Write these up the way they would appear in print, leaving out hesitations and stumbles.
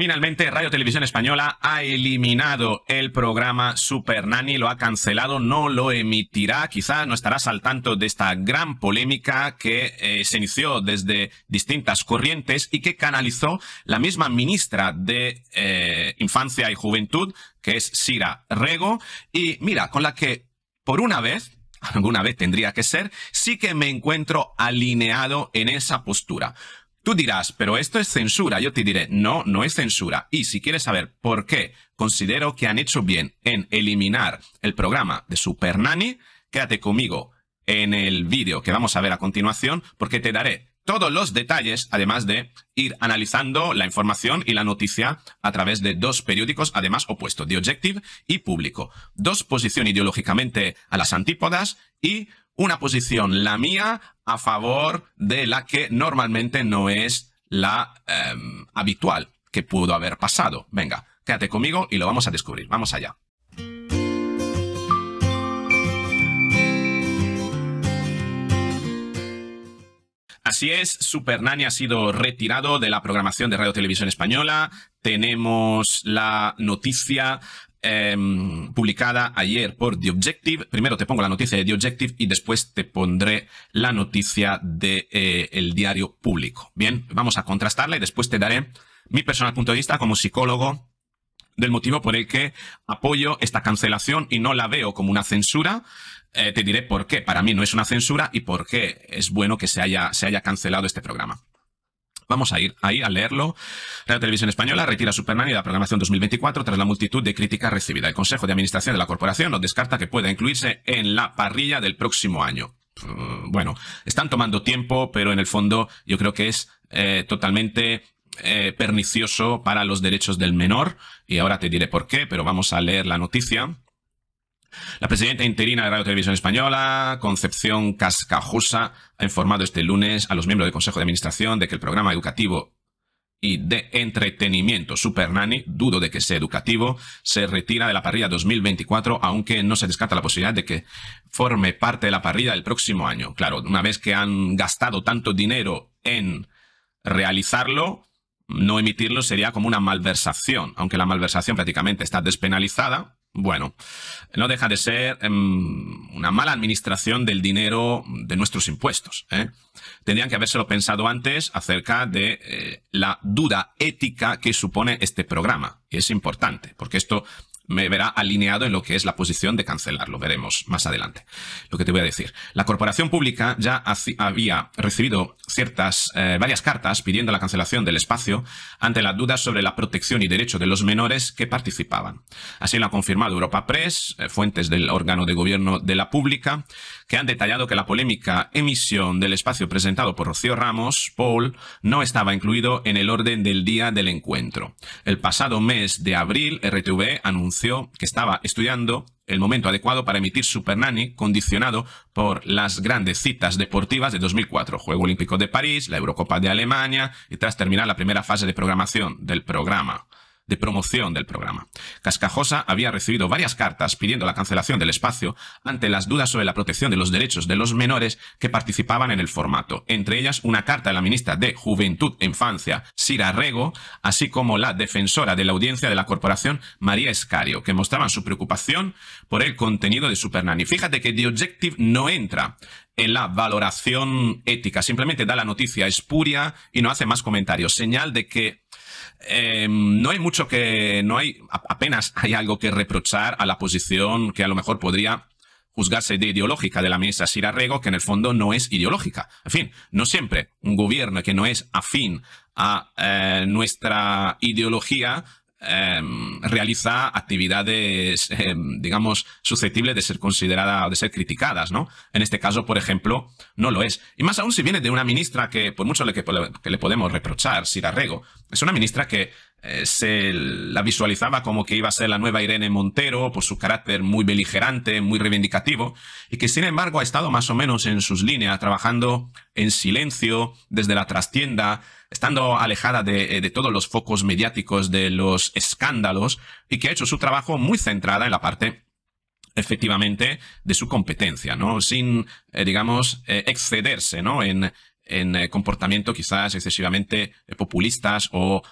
Finalmente, Radio Televisión Española ha eliminado el programa Supernanny, lo ha cancelado, no lo emitirá. Quizá no estarás al tanto de esta gran polémica que se inició desde distintas corrientes y que canalizó la misma ministra de Infancia y Juventud, que es Sira Rego, y mira, con la que por una vez, alguna vez tendría que ser, sí que me encuentro alineado en esa postura. Tú dirás, pero esto es censura. Yo te diré, no, no es censura. Y si quieres saber por qué considero que han hecho bien en eliminar el programa de Supernanny, quédate conmigo en el vídeo que vamos a ver a continuación, porque te daré todos los detalles, además de ir analizando la información y la noticia a través de dos periódicos, además opuestos, The Objective y Público. Dos posiciones ideológicamente a las antípodas y una posición, la mía, a favor de la que normalmente no es la habitual que pudo haber pasado. Venga, quédate conmigo y lo vamos a descubrir. Vamos allá. Así es, Supernanny ha sido retirado de la programación de Radio Televisión Española. Tenemos la noticia publicada ayer por The Objective. Primero te pongo la noticia de The Objective y después te pondré la noticia de el diario Público. Bien, vamos a contrastarla y después te daré mi personal punto de vista como psicólogo del motivo por el que apoyo esta cancelación y no la veo como una censura. Te diré por qué para mí no es una censura y por qué es bueno que se haya cancelado este programa. Vamos a ir ahí a leerlo. Radio Televisión Española retira Supernanny de la programación 2024 tras la multitud de críticas recibidas. El Consejo de Administración de la Corporación no descarta que pueda incluirse en la parrilla del próximo año. Bueno, están tomando tiempo, pero en el fondo yo creo que es totalmente pernicioso para los derechos del menor. Y ahora te diré por qué, pero vamos a leer la noticia. La presidenta interina de Radio Televisión Española, Concepción Cascajosa, ha informado este lunes a los miembros del Consejo de Administración de que el programa educativo y de entretenimiento Supernanny, dudo de que sea educativo, se retira de la parrilla 2024, aunque no se descarta la posibilidad de que forme parte de la parrilla del próximo año. Claro, una vez que han gastado tanto dinero en realizarlo, no emitirlo sería como una malversación, aunque la malversación prácticamente está despenalizada. Bueno, no deja de ser una mala administración del dinero de nuestros impuestos, ¿eh? Tendrían que habérselo pensado antes acerca de la duda ética que supone este programa. Y es importante, porque esto me verá alineado en lo que es la posición de cancelarlo. Veremos más adelante lo que te voy a decir. La corporación pública ya había recibido varias cartas pidiendo la cancelación del espacio ante las dudas sobre la protección y derecho de los menores que participaban. Así lo ha confirmado Europa Press, fuentes del órgano de gobierno de la pública, que han detallado que la polémica emisión del espacio presentado por Rocío Ramos Paul no estaba incluido en el orden del día del encuentro. El pasado mes de abril, RTVE anunció que estaba estudiando el momento adecuado para emitir Supernanny, condicionado por las grandes citas deportivas de 2004, Juegos Olímpicos de París, la Eurocopa de Alemania, y tras terminar la primera fase de programación del programa, de promoción del programa. Cascajosa había recibido varias cartas pidiendo la cancelación del espacio ante las dudas sobre la protección de los derechos de los menores que participaban en el formato, entre ellas una carta de la ministra de Juventud e Infancia, Sira Rego, así como la defensora de la audiencia de la corporación, María Escario, que mostraban su preocupación por el contenido de Supernanny. Fíjate que The Objective no entra en la valoración ética, simplemente da la noticia espuria y no hace más comentarios, señal de que apenas hay algo que reprochar a la posición que a lo mejor podría juzgarse de ideológica de la ministra Sira Rego, que en el fondo no es ideológica. En fin, no siempre un gobierno que no es afín a nuestra ideología realiza actividades, digamos, susceptibles de ser consideradas o de ser criticadas, ¿no? En este caso, por ejemplo, no lo es. Y más aún si viene de una ministra que, por mucho que le podemos reprochar, Sira Rego, es una ministra que se la visualizaba como que iba a ser la nueva Irene Montero por su carácter muy beligerante, muy reivindicativo, y que sin embargo ha estado más o menos en sus líneas, trabajando en silencio, desde la trastienda, estando alejada de todos los focos mediáticos, de los escándalos, y que ha hecho su trabajo muy centrada en la parte efectivamente de su competencia, ¿no? Sin, excederse, ¿no? En en comportamiento quizás excesivamente populistas o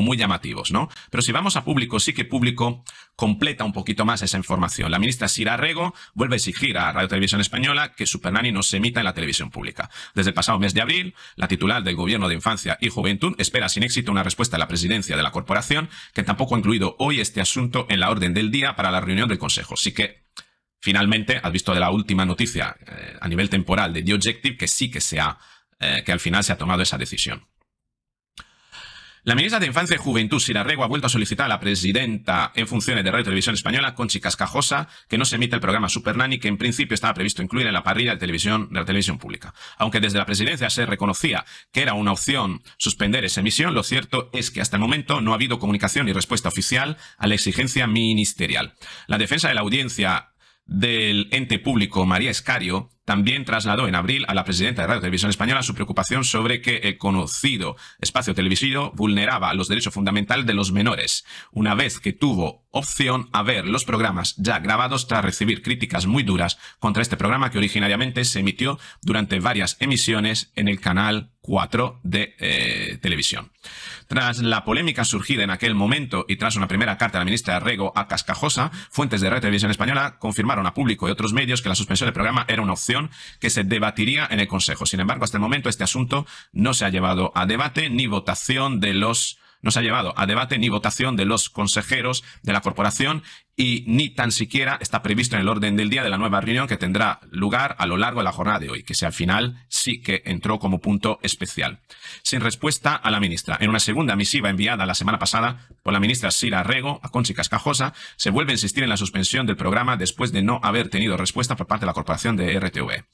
muy llamativos, ¿no? Pero si vamos a Público, sí que Público completa un poquito más esa información. La ministra Sira Rego vuelve a exigir a Radio Televisión Española que Supernanny no se emita en la televisión pública. Desde el pasado mes de abril, la titular del Gobierno de Infancia y Juventud espera sin éxito una respuesta de la presidencia de la corporación, que tampoco ha incluido hoy este asunto en la orden del día para la reunión del Consejo. Así que, finalmente, has visto de la última noticia a nivel temporal de The Objective, que sí que al final se ha tomado esa decisión. La ministra de Infancia y Juventud, Sira Rego, ha vuelto a solicitar a la presidenta en funciones de Radio Televisión Española, Conchi Cascajosa, que no se emita el programa Supernanny, que en principio estaba previsto incluir en la parrilla de la televisión pública. Aunque desde la presidencia se reconocía que era una opción suspender esa emisión, lo cierto es que hasta el momento no ha habido comunicación ni respuesta oficial a la exigencia ministerial. La defensa de la audiencia del ente público, María Escario, también trasladó en abril a la presidenta de Radio Televisión Española su preocupación sobre que el conocido espacio televisivo vulneraba los derechos fundamentales de los menores, una vez que tuvo opción a ver los programas ya grabados tras recibir críticas muy duras contra este programa que originariamente se emitió durante varias emisiones en el canal 4 de televisión. Tras la polémica surgida en aquel momento y tras una primera carta de la ministra Rego a Cascajosa, fuentes de Radio Televisión Española confirmaron a Público y otros medios que la suspensión del programa era una opción que se debatiría en el Consejo. Sin embargo, hasta el momento este asunto no se ha llevado a debate ni votación de los consejeros de la corporación y ni tan siquiera está previsto en el orden del día de la nueva reunión que tendrá lugar a lo largo de la jornada de hoy, que al final sí que entró como punto especial. Sin respuesta a la ministra. En una segunda misiva enviada la semana pasada por la ministra Sira Rego a Conchi Cascajosa, se vuelve a insistir en la suspensión del programa después de no haber tenido respuesta por parte de la corporación de RTVE.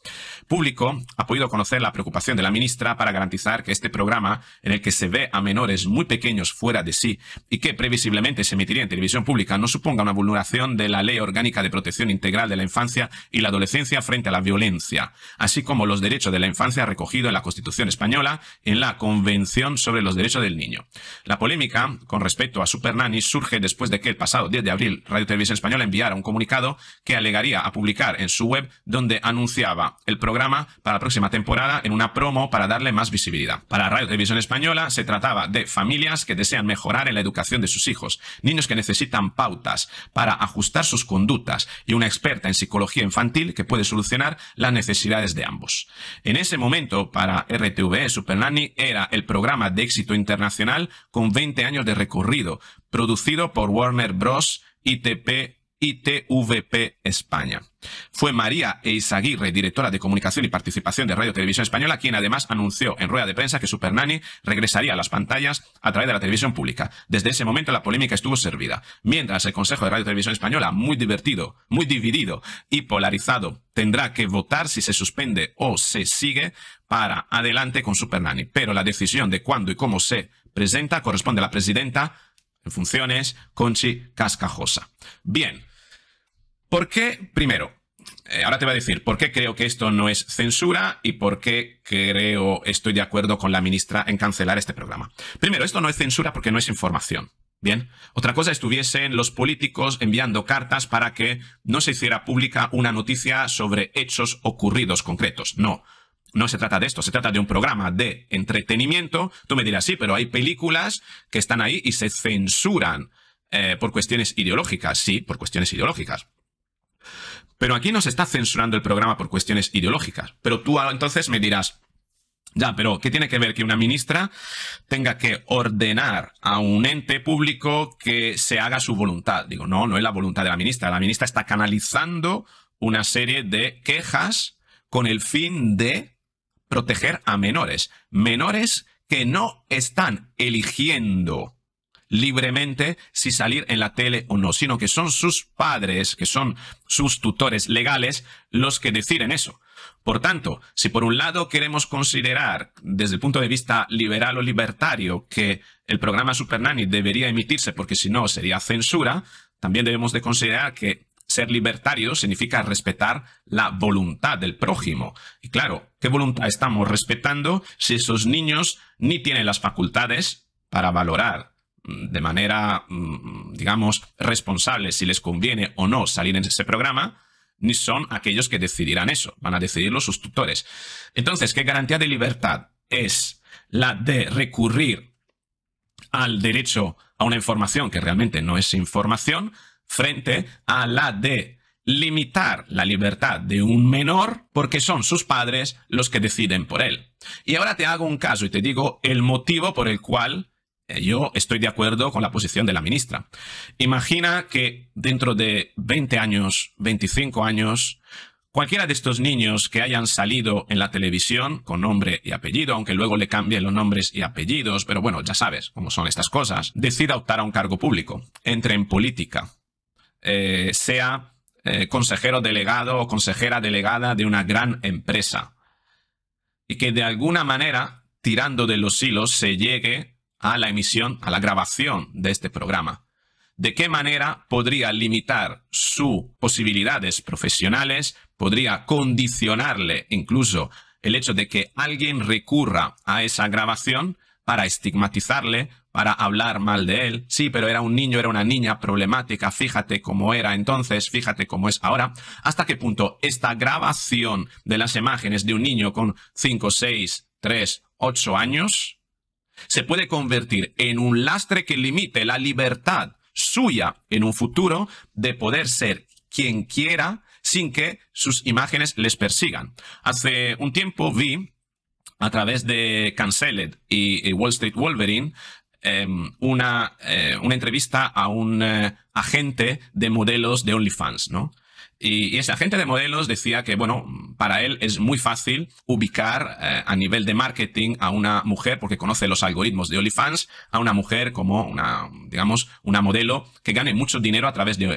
Público ha podido conocer la preocupación de la ministra para garantizar que este programa, en el que se ve a menores muy pequeños fuera de sí y que previsiblemente se emitiría en televisión pública, no suponga una vulnerabilidad de la Ley Orgánica de Protección Integral de la Infancia y la Adolescencia frente a la Violencia, así como los derechos de la infancia recogidos en la Constitución Española y en la Convención sobre los Derechos del Niño. La polémica con respecto a Supernanny surge después de que el pasado 10 de abril Radio Televisión Española enviara un comunicado que alegaría a publicar en su web, donde anunciaba el programa para la próxima temporada en una promo para darle más visibilidad. Para Radio Televisión Española se trataba de familias que desean mejorar en la educación de sus hijos, niños que necesitan pautas para ajustar sus conductas y una experta en psicología infantil que puede solucionar las necesidades de ambos. En ese momento, para RTVE, Supernanny era el programa de éxito internacional con 20 años de recorrido, producido por Warner Bros. ITP y TVP España. Fue María Eizaguirre, directora de Comunicación y Participación de Radio Televisión Española, quien además anunció en rueda de prensa que Supernanny regresaría a las pantallas a través de la televisión pública. Desde ese momento la polémica estuvo servida. Mientras el Consejo de Radio Televisión Española, muy dividido y polarizado, tendrá que votar si se suspende o se sigue para adelante con Supernanny. Pero la decisión de cuándo y cómo se presenta corresponde a la presidenta en funciones, Conchi Cascajosa. Bien. ¿Por qué? Primero, ahora te voy a decir por qué creo que esto no es censura y por qué estoy de acuerdo con la ministra en cancelar este programa. Primero, esto no es censura porque no es información. Bien. Otra cosa estuviesen los políticos enviando cartas para que no se hiciera pública una noticia sobre hechos ocurridos concretos. No. No se trata de esto, se trata de un programa de entretenimiento. Tú me dirás, sí, pero hay películas que están ahí y se censuran por cuestiones ideológicas. Sí, por cuestiones ideológicas. Pero aquí no se está censurando el programa por cuestiones ideológicas. Pero tú entonces me dirás, ya, pero ¿qué tiene que ver que una ministra tenga que ordenar a un ente público que se haga su voluntad? Digo, no, no es la voluntad de la ministra. La ministra está canalizando una serie de quejas con el fin de proteger a menores, menores que no están eligiendo libremente si salir en la tele o no, sino que son sus padres, que son sus tutores legales, los que deciden eso. Por tanto, si por un lado queremos considerar desde el punto de vista liberal o libertario que el programa Supernanny debería emitirse porque si no sería censura, también debemos de considerar que ser libertario significa respetar la voluntad del prójimo. Y claro, ¿qué voluntad estamos respetando si esos niños ni tienen las facultades para valorar de manera, digamos, responsable si les conviene o no salir en ese programa, ni son aquellos que decidirán eso? Van a decidirlo sus tutores. Entonces, ¿qué garantía de libertad es la de recurrir al derecho a una información que realmente no es información, frente a la de limitar la libertad de un menor porque son sus padres los que deciden por él. Y ahora te hago un caso y te digo el motivo por el cual yo estoy de acuerdo con la posición de la ministra. Imagina que dentro de 20 años, 25 años, cualquiera de estos niños que hayan salido en la televisión con nombre y apellido, aunque luego le cambien los nombres y apellidos, pero bueno, ya sabes cómo son estas cosas, decida optar a un cargo público, entre en política, sea consejero delegado o consejera delegada de una gran empresa, y que de alguna manera, tirando de los hilos, se llegue a la emisión, a la grabación de este programa. ¿De qué manera podría limitar sus posibilidades profesionales? Podría condicionarle incluso el hecho de que alguien recurra a esa grabación para estigmatizarle, para hablar mal de él. Sí, pero era un niño, era una niña problemática, fíjate cómo era entonces, fíjate cómo es ahora. ¿Hasta qué punto esta grabación de las imágenes de un niño con 5, 6, 3, 8 años se puede convertir en un lastre que limite la libertad suya en un futuro de poder ser quien quiera sin que sus imágenes les persigan? Hace un tiempo vi a través de Cancelled y Wall Street Wolverine una entrevista a un agente de modelos de OnlyFans, ¿no? Y ese agente de modelos decía que, bueno, para él es muy fácil ubicar a nivel de marketing a una mujer, porque conoce los algoritmos de OnlyFans, a una mujer como una, digamos, una modelo que gane mucho dinero a través de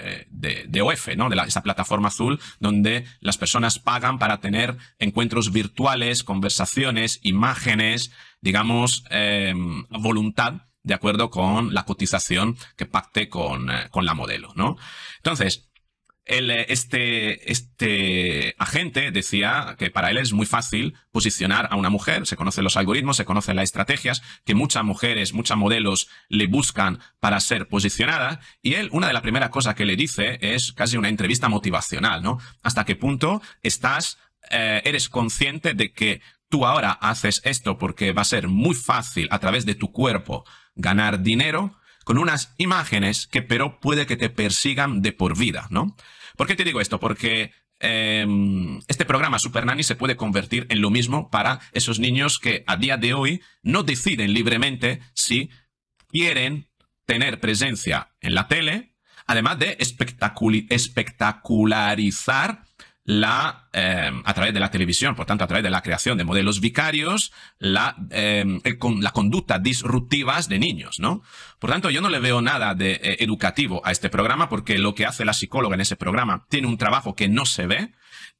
OF, ¿no? De esa plataforma azul donde las personas pagan para tener encuentros virtuales, conversaciones, imágenes, digamos, a voluntad, de acuerdo con la cotización que pacte con la modelo, ¿no? Entonces, este agente decía que para él es muy fácil posicionar a una mujer, se conocen los algoritmos, se conocen las estrategias, que muchas mujeres, muchas modelos le buscan para ser posicionada, y él, una de las primeras cosas que le dice es casi una entrevista motivacional, ¿no? ¿Hasta qué punto estás, eres consciente de que tú ahora haces esto porque va a ser muy fácil a través de tu cuerpo ganar dinero con unas imágenes que pero puede que te persigan de por vida, ¿no? ¿Por qué te digo esto? Porque este programa Supernanny se puede convertir en lo mismo para esos niños que a día de hoy no deciden libremente si quieren tener presencia en la tele, además de espectacularizar a través de la televisión, por tanto, a través de la creación de modelos vicarios, la conducta disruptivas de niños, ¿no? Por tanto, yo no le veo nada de educativo a este programa, porque lo que hace la psicóloga en ese programa tiene un trabajo que no se ve,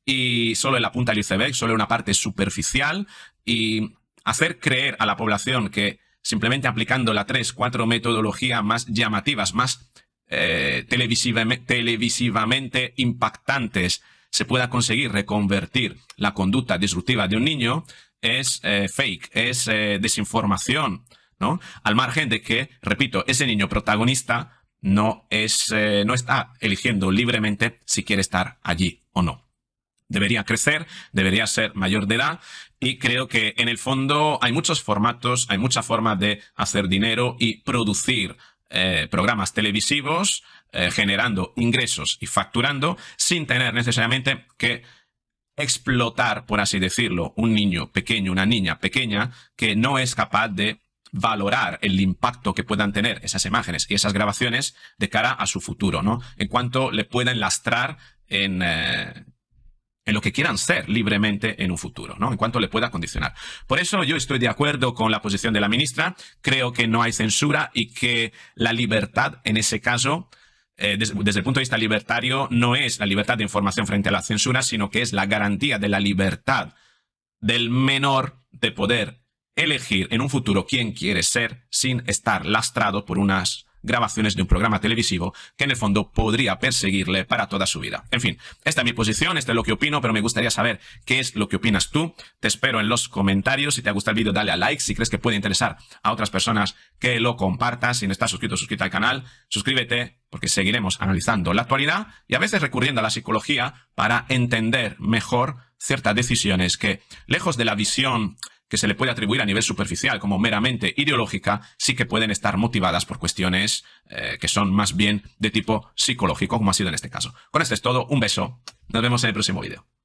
y solo en la punta del iceberg, solo en una parte superficial, y hacer creer a la población que simplemente aplicando la 3-4 metodología más llamativas, más televisivamente impactantes, se pueda conseguir reconvertir la conducta disruptiva de un niño es fake, es desinformación, ¿no? Al margen de que, repito, ese niño protagonista no está eligiendo libremente si quiere estar allí o no. Debería crecer, debería ser mayor de edad, y creo que en el fondo hay muchos formatos, hay muchas formas de hacer dinero y producir programas televisivos generando ingresos y facturando sin tener necesariamente que explotar, por así decirlo, un niño pequeño, una niña pequeña que no es capaz de valorar el impacto que puedan tener esas imágenes y esas grabaciones de cara a su futuro, ¿no? En cuanto le pueden lastrar en lo que quieran ser libremente en un futuro, ¿no? En cuanto le pueda condicionar. Por eso yo estoy de acuerdo con la posición de la ministra, creo que no hay censura y que la libertad en ese caso, desde el punto de vista libertario, no es la libertad de información frente a la censura, sino que es la garantía de la libertad del menor de poder elegir en un futuro quién quiere ser sin estar lastrado por unas grabaciones de un programa televisivo que en el fondo podría perseguirle para toda su vida. En fin, esta es mi posición, esto es lo que opino, pero me gustaría saber qué es lo que opinas tú. Te espero en los comentarios. Si te ha gustado el vídeo, dale a like. Si crees que puede interesar a otras personas, que lo compartas. Si no estás suscrito, suscríbete al canal, suscríbete, porque seguiremos analizando la actualidad y a veces recurriendo a la psicología para entender mejor ciertas decisiones que, lejos de la visión que se le puede atribuir a nivel superficial como meramente ideológica, sí que pueden estar motivadas por cuestiones que son más bien de tipo psicológico, como ha sido en este caso. Con esto es todo, un beso, nos vemos en el próximo vídeo.